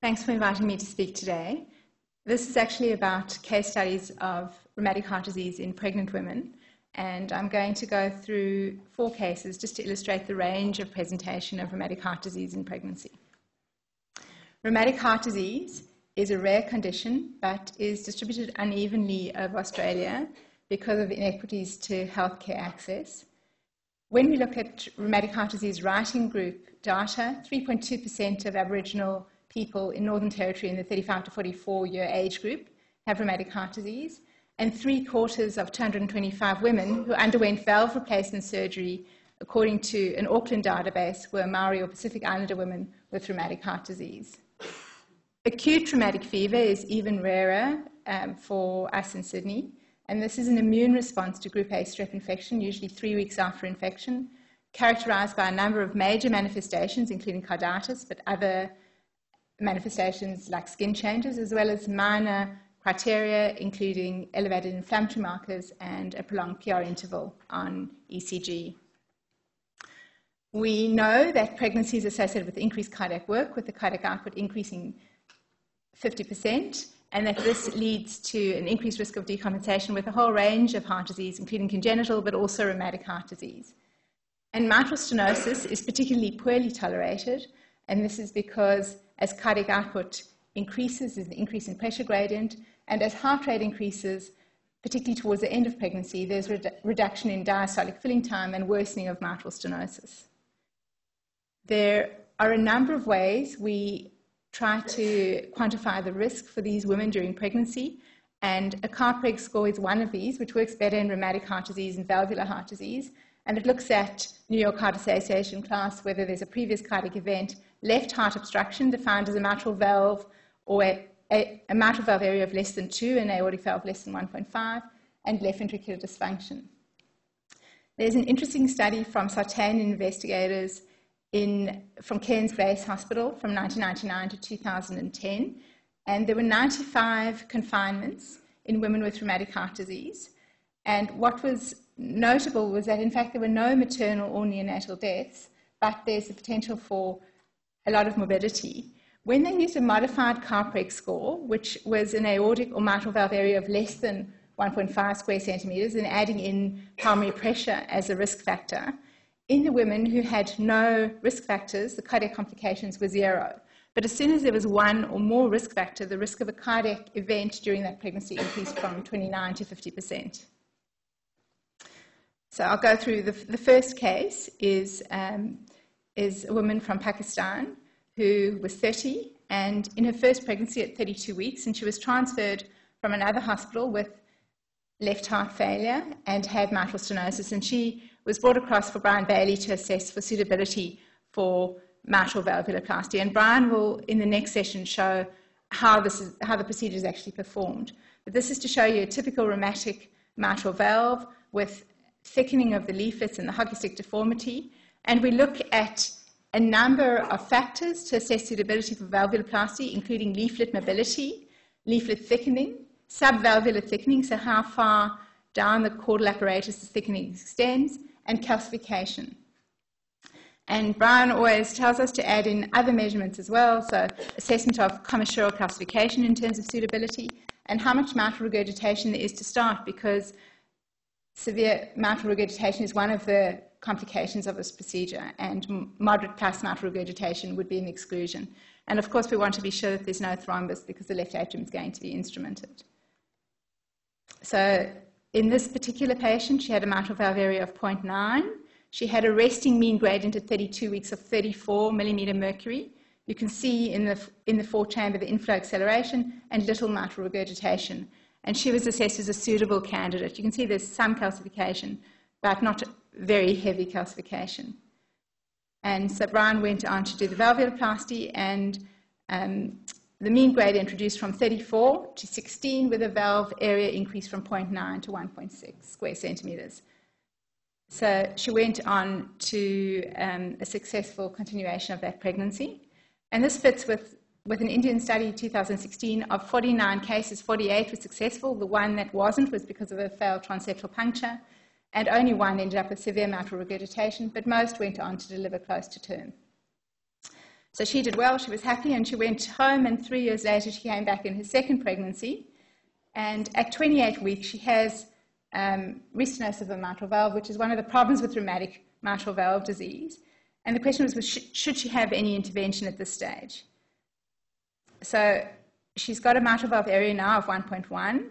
Thanks for inviting me to speak today. This is actually about case studies of rheumatic heart disease in pregnant women, and I'm going to go through 4 cases just to illustrate the range of presentation of rheumatic heart disease in pregnancy. Rheumatic heart disease is a rare condition but is distributed unevenly over Australia because of inequities to healthcare access. When we look at rheumatic heart disease writing group data, 3.2% of Aboriginal people in Northern Territory in the 35 to 44-year age group have rheumatic heart disease, and 3/4 of 225 women who underwent valve replacement surgery, according to an Auckland database, were Maori or Pacific Islander women with rheumatic heart disease. Acute traumatic fever is even rarer for us in Sydney, and this is an immune response to group A strep infection, usually 3 weeks after infection, characterised by a number of major manifestations, including carditis, but other manifestations like skin changes, as well as minor criteria, including elevated inflammatory markers and a prolonged PR interval on ECG. We know that pregnancy is associated with increased cardiac work, with the cardiac output increasing 50%, and that this leads to an increased risk of decompensation with a whole range of heart disease, including congenital but also rheumatic heart disease. And mitral stenosis is particularly poorly tolerated, and this is because as cardiac output increases, there's an increase in pressure gradient, and as heart rate increases, particularly towards the end of pregnancy, there's a reduction in diastolic filling time and worsening of mitral stenosis. There are a number of ways we try to quantify the risk for these women during pregnancy, and a CARPREG score is one of these, which works better in rheumatic heart disease and valvular heart disease, and it looks at New York Heart Association class, whether there's a previous cardiac event, left heart obstruction defined as a mitral valve or a mitral valve area of less than 2 and aortic valve less than 1.5, and left ventricular dysfunction. There's an interesting study from Sartan investigators from Cairns Base Hospital from 1999 to 2010, and there were 95 confinements in women with rheumatic heart disease, and what was notable was that in fact there were no maternal or neonatal deaths, but there's the potential for a lot of morbidity. When they used a modified CARPREG score, which was an aortic or mitral valve area of less than 1.5 square centimetres and adding in pulmonary pressure as a risk factor, in the women who had no risk factors, the cardiac complications were 0. But as soon as there was one or more risk factor, the risk of a cardiac event during that pregnancy increased from 29 to 50%. So I'll go through the first case is a woman from Pakistan who was 30 and in her first pregnancy at 32 weeks, and she was transferred from another hospital with left heart failure and had mitral stenosis, and she was brought across for Brian Bailey to assess for suitability for mitral valvuloplasty, and Brian will in the next session show how the procedure is actually performed. But this is to show you a typical rheumatic mitral valve with thickening of the leaflets and the hockey stick deformity, and we look at a number of factors to assess suitability for valvuloplasty, including leaflet mobility, leaflet thickening, subvalvular thickening, so how far down the caudal apparatus the thickening extends, and calcification. And Brian always tells us to add in other measurements as well, so assessment of commissural calcification in terms of suitability, and how much mitral regurgitation there is to start, because severe mitral regurgitation is one of the complications of this procedure, and moderate plus mitral regurgitation would be an exclusion. And of course we want to be sure that there's no thrombus because the left atrium is going to be instrumented. So in this particular patient, she had a mitral valve area of 0.9. She had a resting mean gradient at 32 weeks of 34 millimetre mercury. You can see in the 4-chamber the inflow acceleration and little mitral regurgitation. And she was assessed as a suitable candidate. You can see there's some calcification, but not very heavy calcification. And so Brian went on to do the valvuloplasty, and the mean gradient reduced from 34 to 16 with a valve area increase from 0.9 to 1.6 square centimetres. So she went on to a successful continuation of that pregnancy. And this fits with an Indian study in 2016 of 49 cases, 48 were successful. The one that wasn't was because of a failed transeptal puncture, and only one ended up with severe mitral regurgitation, but most went on to deliver close to term. So she did well, she was happy, and she went home, and 3 years later she came back in her second pregnancy. And at 28 weeks, she has restenosis of the mitral valve, which is one of the problems with rheumatic mitral valve disease. And the question was should she have any intervention at this stage? So she's got a mitral valve area now of 1.1.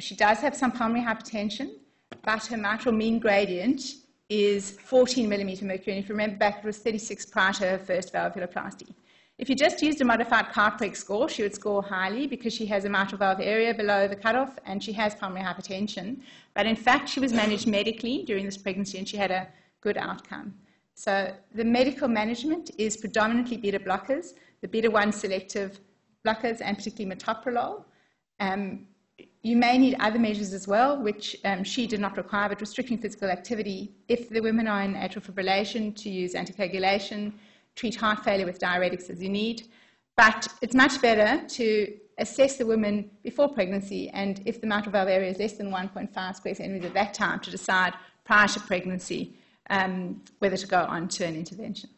She does have some pulmonary hypertension, but her mitral mean gradient is 14 millimeter mercury. And if you remember back, it was 36 prior to her first valvuloplasty. If you just used a modified CARPREG score, she would score highly because she has a mitral valve area below the cutoff and she has pulmonary hypertension. But in fact, she was managed medically during this pregnancy and she had a good outcome. So the medical management is predominantly beta blockers, the beta-1 selective blockers, and particularly metoprolol. You may need other measures as well, which she did not require, but restricting physical activity. If the women are in atrial fibrillation, to use anticoagulation, treat heart failure with diuretics as you need. But it's much better to assess the women before pregnancy, and if the mitral valve area is less than 1.5 square centimeters at that time, to decide prior to pregnancy whether to go on to an intervention.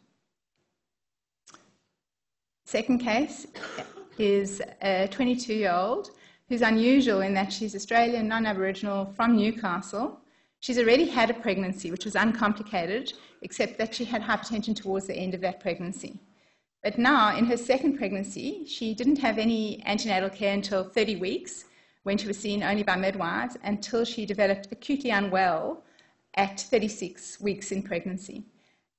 Second case is a 22-year-old who's unusual in that she's Australian, non-Aboriginal, from Newcastle. She's already had a pregnancy, which was uncomplicated, except that she had hypertension towards the end of that pregnancy. But now, in her second pregnancy, she didn't have any antenatal care until 30 weeks, when she was seen only by midwives, until she developed acutely unwell at 36 weeks in pregnancy.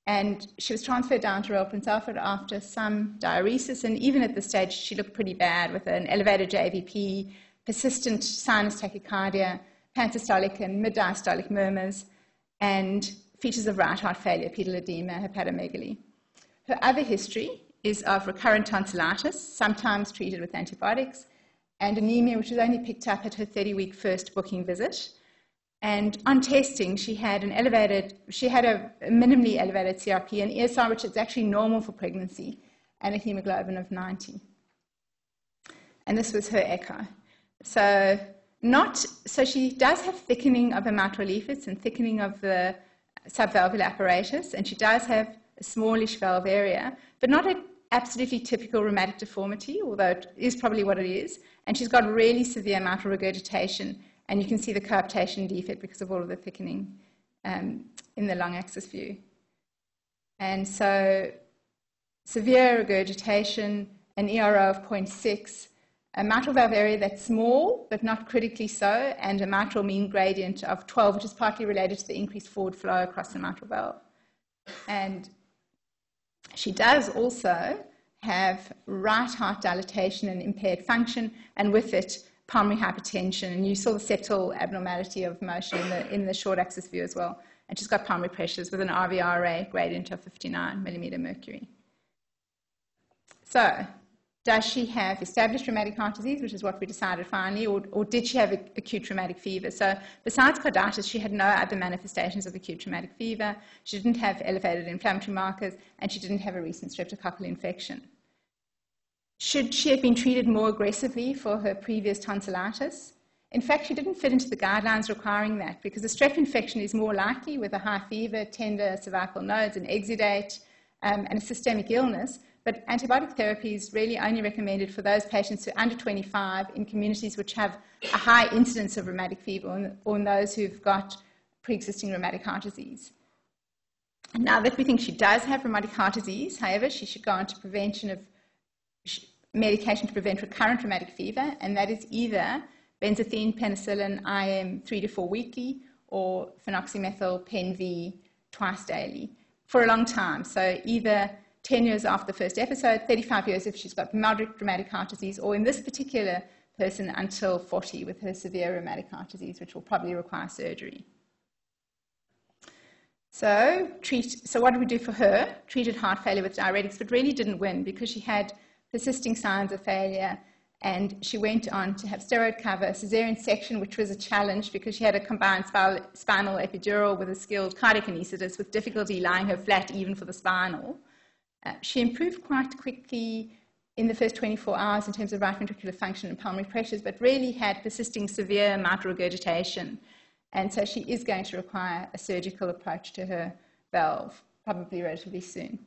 And she was transferred down to Royal Prince Alfred after some diuresis, and even at this stage, she looked pretty bad with an elevated JVP, persistent sinus tachycardia, pansystolic and mid-diastolic murmurs, and features of right heart failure, pedal edema, hepatomegaly. Her other history is of recurrent tonsillitis, sometimes treated with antibiotics, and anemia, which was only picked up at her 30-week first booking visit. And on testing, she had a minimally elevated CRP and ESR, which is actually normal for pregnancy, and a hemoglobin of 90. And this was her echo. So she does have thickening of her mitral leaflets and thickening of the subvalvular apparatus, and she does have a smallish valve area, but not an absolutely typical rheumatic deformity, although it is probably what it is. And she's got really severe mitral regurgitation, and you can see the coaptation defect because of all of the thickening in the long axis view. And so severe regurgitation, an ERO of 0.6, a mitral valve area that's small, but not critically so, and a mitral mean gradient of 12, which is partly related to the increased forward flow across the mitral valve. And she does also have right heart dilatation and impaired function, and with it, pulmonary hypertension. And you saw the septal abnormality of motion in the short axis view as well. And she's got pulmonary pressures with an RVRA gradient of 59 millimeter mercury. So, does she have established rheumatic heart disease, which is what we decided finally, or did she have acute traumatic fever? So besides carditis, she had no other manifestations of acute traumatic fever. She didn't have elevated inflammatory markers, and she didn't have a recent streptococcal infection. Should she have been treated more aggressively for her previous tonsillitis? In fact, she didn't fit into the guidelines requiring that, because a strep infection is more likely with a high fever, tender cervical nodes, an exudate, and a systemic illness. But antibiotic therapy is really only recommended for those patients who are under 25 in communities which have a high incidence of rheumatic fever, or in those who've got pre-existing rheumatic heart disease. Now that we think she does have rheumatic heart disease, however, she should go on to prevention of medication to prevent recurrent rheumatic fever, and that is either benzathine, penicillin, IM 3 to 4 weekly, or phenoxymethyl, PenV, twice daily for a long time. So either 10 years after the first episode, 35 years if she's got moderate rheumatic heart disease, or in this particular person until 40 with her severe rheumatic heart disease, which will probably require surgery. So what did we do for her? Treated heart failure with diuretics, but really didn't win because she had persisting signs of failure, and she went on to have steroid cover, a caesarean section, which was a challenge because she had a combined spinal epidural with a skilled cardiac anaesthetist with difficulty lying her flat even for the spinal. She improved quite quickly in the first 24 hours in terms of right ventricular function and pulmonary pressures, but really had persisting severe mitral regurgitation. And so she is going to require a surgical approach to her valve, probably relatively soon.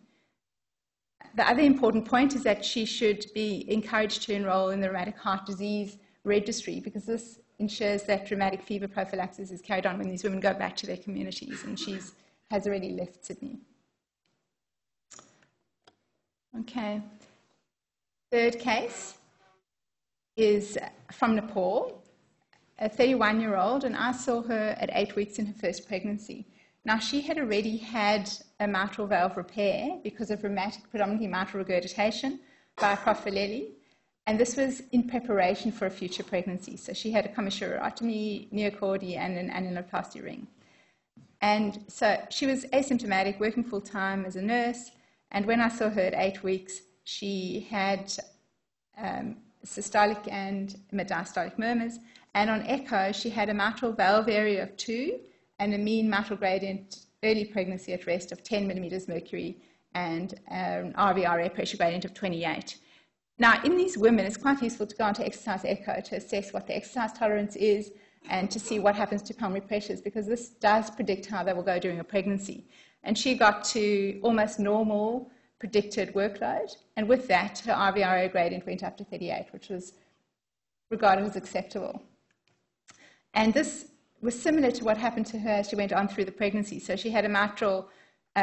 The other important point is that she should be encouraged to enroll in the rheumatic heart disease registry, because this ensures that rheumatic fever prophylaxis is carried on when these women go back to their communities, and she has already left Sydney. Okay. Third case is from Nepal, a 31-year-old, and I saw her at 8 weeks in her first pregnancy. Now, she had already had a mitral valve repair because of rheumatic, predominantly mitral regurgitation by Profilelli, and this was in preparation for a future pregnancy. So she had a commissuratomy, neocordia, and an annuloplasty ring. And so she was asymptomatic, working full-time as a nurse, and when I saw her at 8 weeks, she had systolic and mid-diastolic murmurs, and on echo, she had a mitral valve area of 2, and a mean mitral gradient early pregnancy at rest of 10 millimeters mercury and an RVRA pressure gradient of 28. Now, in these women, it's quite useful to go on to exercise echo to assess what the exercise tolerance is and to see what happens to pulmonary pressures, because this does predict how they will go during a pregnancy. And she got to almost normal predicted workload, and with that, her RVRA gradient went up to 38, which was regarded as acceptable. And this was similar to what happened to her as she went on through the pregnancy. So she had a mitral,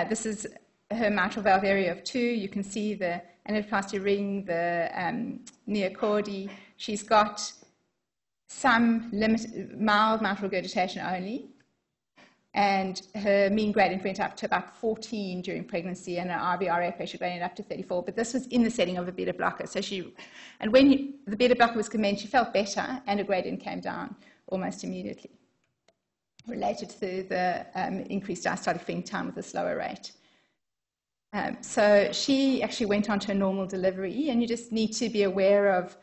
this is her mitral valve area of 2. You can see the annuloplasty ring, the neocordy. She's got some mild mitral regurgitation only. And her mean gradient went up to about 14 during pregnancy, and her RVRA pressure gradient up to 34. But this was in the setting of a beta blocker. So she, and when the beta blocker was commenced, she felt better, and her gradient came down almost immediately, related to the increased diastolic feeding time with a slower rate. So she actually went on to a normal delivery, and you just need to be aware of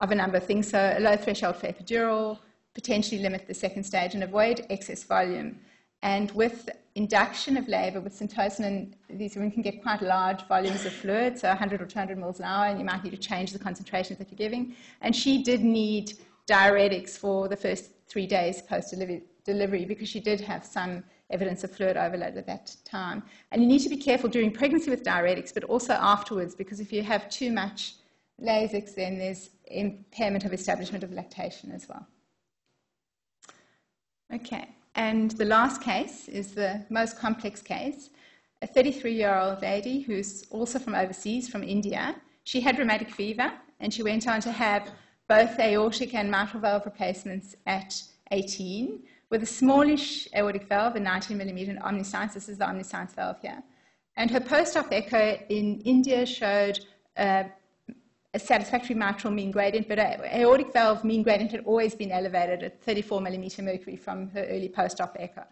a number of things. So a low threshold for epidural, potentially limit the second stage, and avoid excess volume. And with induction of labour, with syntocin, these women can get quite large volumes of fluid, so 100 or 200 mils an hour, and you might need to change the concentrations that you're giving. And she did need diuretics for the first 3 days post-delivery, because she did have some evidence of fluid overload at that time. And you need to be careful during pregnancy with diuretics, but also afterwards, because if you have too much Lasix, then there's impairment of establishment of lactation as well. Okay, and the last case is the most complex case, a 33-year-old lady who's also from overseas, from India. She had rheumatic fever, and she went on to have both aortic and mitral valve replacements at 18, with a smallish aortic valve, a 19 mm in omnisense. This is the omnisense valve here. And her post-op echo in India showed a satisfactory mitral mean gradient, but her aortic valve mean gradient had always been elevated at 34 mm mercury from her early post-op echo.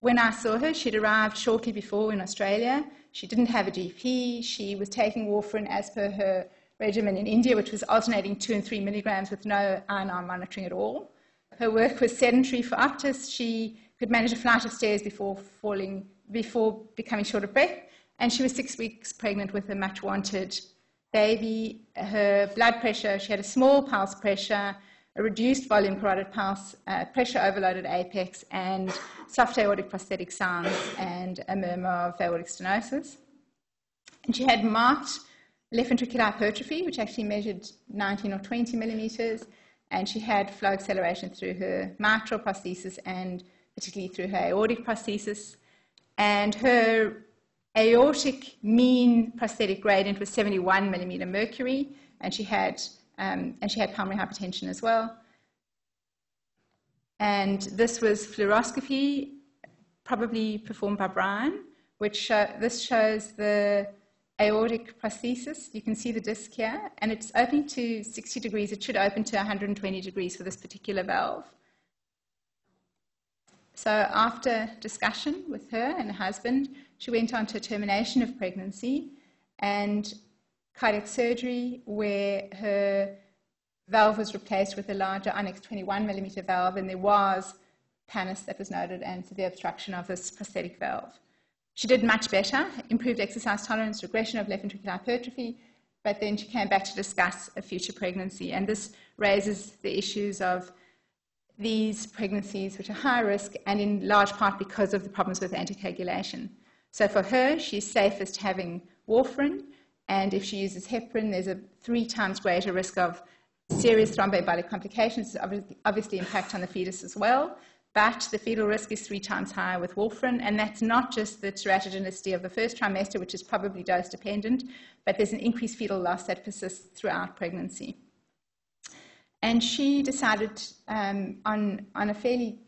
When I saw her, she'd arrived shortly before in Australia. She didn't have a GP. She was taking warfarin as per her regimen in India, which was alternating 2 and 3 milligrams with no INR monitoring at all. Her work was sedentary for Optus. She could manage a flight of stairs before becoming short of breath, and she was 6 weeks pregnant with a much-wanted baby. Her blood pressure, she had a small pulse pressure, a reduced volume carotid pulse, pressure overloaded apex, and soft aortic prosthetic sounds, and a murmur of aortic stenosis. And she had marked left ventricular hypertrophy, which actually measured 19 or 20 millimeters, and she had flow acceleration through her mitral prosthesis and particularly through her aortic prosthesis. And her aortic mean prosthetic gradient was 71 mm mercury, and she had pulmonary hypertension as well. And this was fluoroscopy, probably performed by Brian, which this shows the aortic prosthesis. You can see the disc here, and it's opening to 60 degrees. It should open to 120 degrees for this particular valve. So after discussion with her and her husband, she went on to termination of pregnancy and cardiac surgery, where her valve was replaced with a larger Onyx 21 mm valve, and there was pannus that was noted and severe obstruction of this prosthetic valve. She did much better, improved exercise tolerance, regression of left ventricular hypertrophy, but then she came back to discuss a future pregnancy. And this raises the issues of these pregnancies, which are high risk, and in large part because of the problems with anticoagulation. So for her, she's safest having warfarin, and if she uses heparin, there's a 3 times greater risk of serious thromboembolic complications, obviously impact on the fetus as well, but the fetal risk is 3 times higher with warfarin, and that's not just the teratogenicity of the first trimester, which is probably dose dependent, but there's an increased fetal loss that persists throughout pregnancy. And she decided on a fairly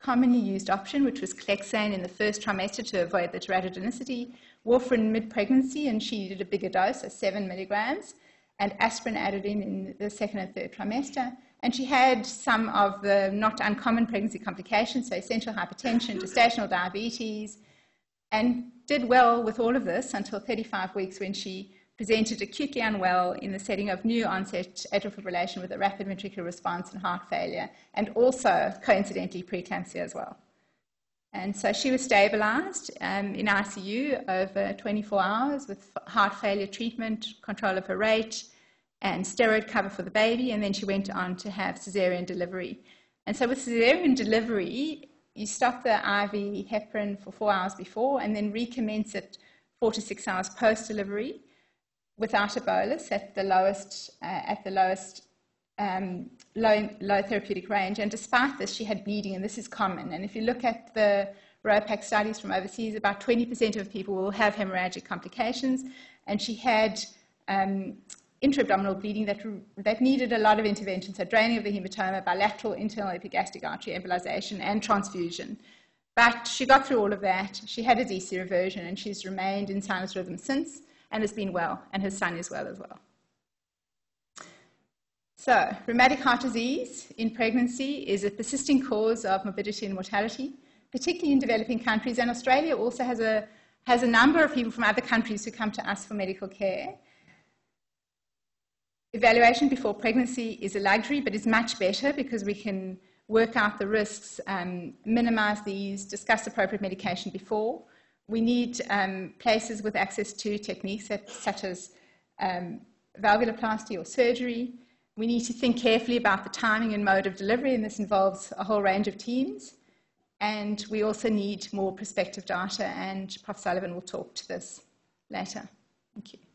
commonly used option, which was clexane in the first trimester to avoid the teratogenicity, warfarin mid-pregnancy, and she did a bigger dose of 7 milligrams, and aspirin added in the second and third trimester. And she had some of the not uncommon pregnancy complications, so essential hypertension, gestational diabetes, and did well with all of this until 35 weeks when she presented acutely unwell in the setting of new onset atrial fibrillation with a rapid ventricular response and heart failure, and also coincidentally preeclampsia as well. And so she was stabilized in ICU over 24 hours with heart failure treatment, control of her rate, and steroid cover for the baby, and then she went on to have cesarean delivery. And so with cesarean delivery, you stop the IV heparin for 4 hours before and then recommence it 4 to 6 hours post-delivery without a bolus at the lowest low therapeutic range. And despite this, she had bleeding, and this is common. And if you look at the ROPAC studies from overseas, about 20% of people will have hemorrhagic complications, and she had intra-abdominal bleeding that needed a lot of intervention, so draining of the hematoma, bilateral internal epigastric artery embolization, and transfusion. But she got through all of that. She had a DC reversion, and she's remained in sinus rhythm since, and has been well, and her son is well as well. So, rheumatic heart disease in pregnancy is a persisting cause of morbidity and mortality, particularly in developing countries, and Australia also has a number of people from other countries who come to us for medical care. Evaluation before pregnancy is a luxury, but is much better because we can work out the risks, minimize these, discuss appropriate medication before. We need places with access to techniques such as valvuloplasty or surgery. We need to think carefully about the timing and mode of delivery, and this involves a whole range of teams. And we also need more prospective data, and Prof. Sullivan will talk to this later. Thank you.